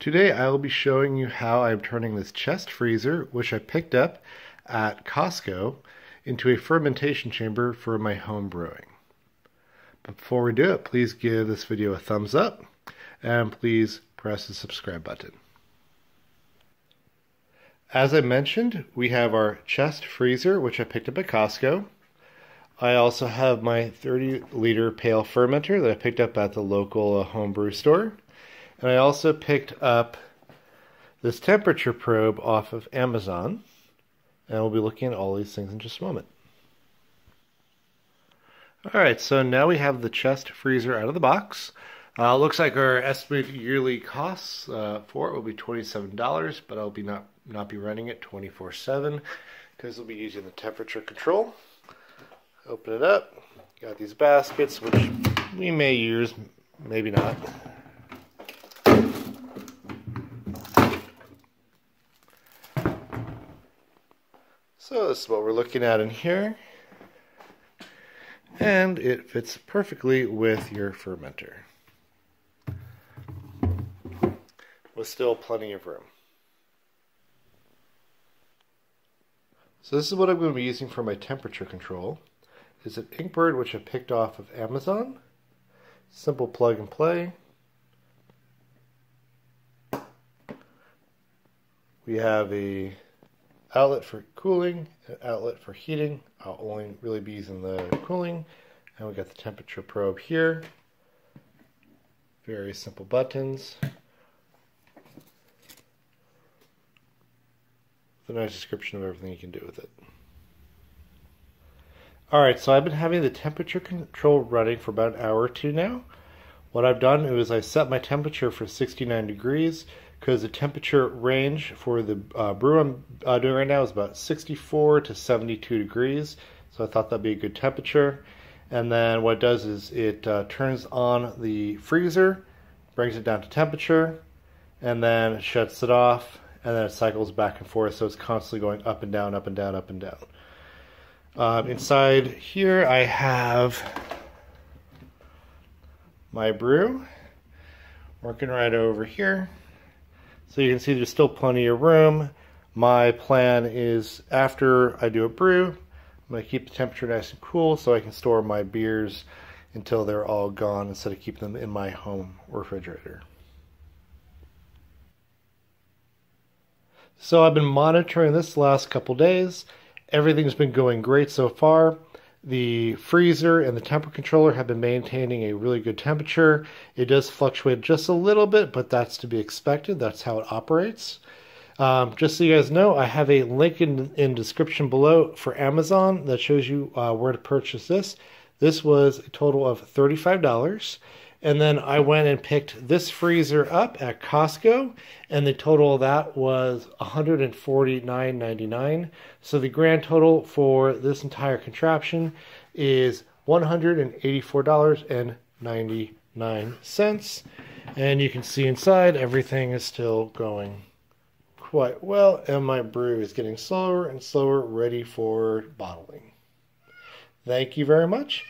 Today I'll be showing you how I'm turning this chest freezer, which I picked up at Costco, into a fermentation chamber for my home brewing. Before we do it, please give this video a thumbs up and please press the subscribe button. As I mentioned, we have our chest freezer, which I picked up at Costco. I also have my 30-liter pail fermenter that I picked up at the local homebrew store. And I also picked up this temperature probe off of Amazon, and we'll be looking at all these things in just a moment. Alright, so now we have the chest freezer out of the box. Looks like our estimated yearly costs for it will be $27, but I'll be not be running it 24/7 because we'll be using the temperature control. Open it up. Got these baskets, which we may use, maybe not. So this is what we're looking at in here, and it fits perfectly with your fermenter, with still plenty of room. So this is what I'm going to be using for my temperature control. It's an Inkbird, which I picked off of Amazon. Simple plug and play. We have a outlet for cooling, an outlet for heating. I'll only really be using the cooling. And we got the temperature probe here. Very simple buttons. With a nice description of everything you can do with it. Alright, so I've been having the temperature control running for about an hour or two now. What I've done is I set my temperature for 69 degrees. Because the temperature range for the brew I'm doing right now is about 64 to 72 degrees. So I thought that'd be a good temperature. And then what it does is it turns on the freezer, brings it down to temperature, and then it shuts it off, and then it cycles back and forth. So it's constantly going up and down, up and down, up and down. Inside here I have my brew, working right over here. So you can see there's still plenty of room. My plan is after I do a brew, I'm going to keep the temperature nice and cool so I can store my beers until they're all gone instead of keeping them in my home refrigerator. So I've been monitoring this the last couple days. Everything's been going great so far. The freezer and the temperature controller have been maintaining a really good temperature. It does fluctuate just a little bit, but that's to be expected. That's how it operates. Just so you guys know, I have a link in description below for Amazon that shows you where to purchase this. This was a total of $35. And then I went and picked this freezer up at Costco, and the total of that was $149.99. So the grand total for this entire contraption is $184.99. And you can see inside everything is still going quite well, and my brew is getting slower and slower, ready for bottling. Thank you very much.